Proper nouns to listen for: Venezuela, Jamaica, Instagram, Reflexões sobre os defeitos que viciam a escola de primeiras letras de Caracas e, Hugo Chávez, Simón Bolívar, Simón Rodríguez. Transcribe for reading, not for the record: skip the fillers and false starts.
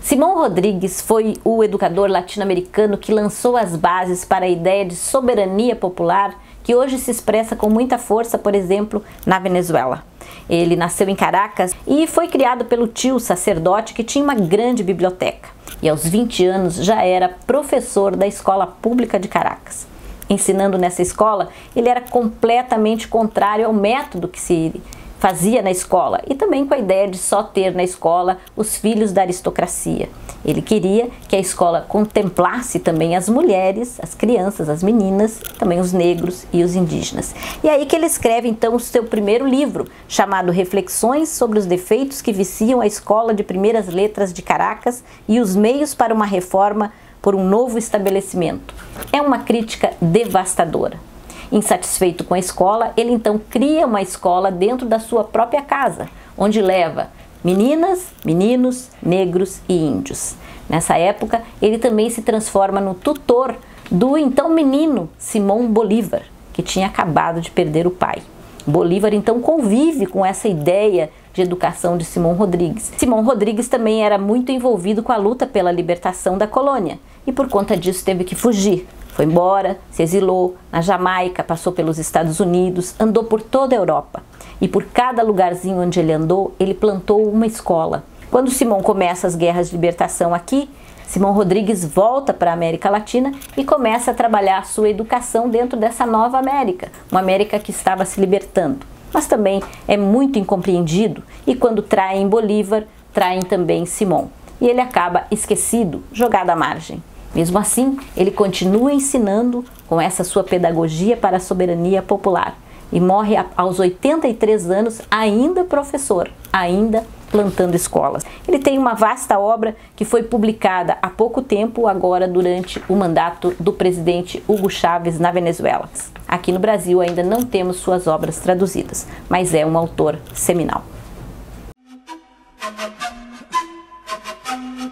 Simón Rodríguez foi o educador latino-americano que lançou as bases para a ideia de soberania popular que hoje se expressa com muita força, por exemplo, na Venezuela. Ele nasceu em Caracas e foi criado pelo tio sacerdote que tinha uma grande biblioteca. E aos 20 anos já era professor da escola pública de Caracas. Ensinando nessa escola, ele era completamente contrário ao método que se fazia na escola e também com a ideia de só ter na escola os filhos da aristocracia. Ele queria que a escola contemplasse também as mulheres, as crianças, as meninas, também os negros e os indígenas. E é aí que ele escreve então o seu primeiro livro, chamado Reflexões sobre os defeitos que viciam a escola de primeiras letras de Caracas e os meios para uma reforma por um novo estabelecimento. É uma crítica devastadora. Insatisfeito com a escola, ele então cria uma escola dentro da sua própria casa, onde leva meninas, meninos, negros e índios. Nessa época, ele também se transforma no tutor do então menino Simón Bolívar, que tinha acabado de perder o pai. Bolívar então convive com essa ideia de educação de Simón Rodríguez. Simón Rodríguez também era muito envolvido com a luta pela libertação da colônia e por conta disso teve que fugir. Foi embora, se exilou na Jamaica, passou pelos Estados Unidos, andou por toda a Europa. E por cada lugarzinho onde ele andou, ele plantou uma escola. Quando Simón começa as guerras de libertação aqui, Simón Rodríguez volta para a América Latina e começa a trabalhar a sua educação dentro dessa nova América, uma América que estava se libertando. Mas também é muito incompreendido e quando traem Bolívar, traem também Simón. E ele acaba esquecido, jogado à margem. Mesmo assim, ele continua ensinando com essa sua pedagogia para a soberania popular e morre aos 83 anos ainda professor, ainda plantando escolas. Ele tem uma vasta obra que foi publicada há pouco tempo, agora durante o mandato do presidente Hugo Chávez na Venezuela. Aqui no Brasil ainda não temos suas obras traduzidas, mas é um autor seminal.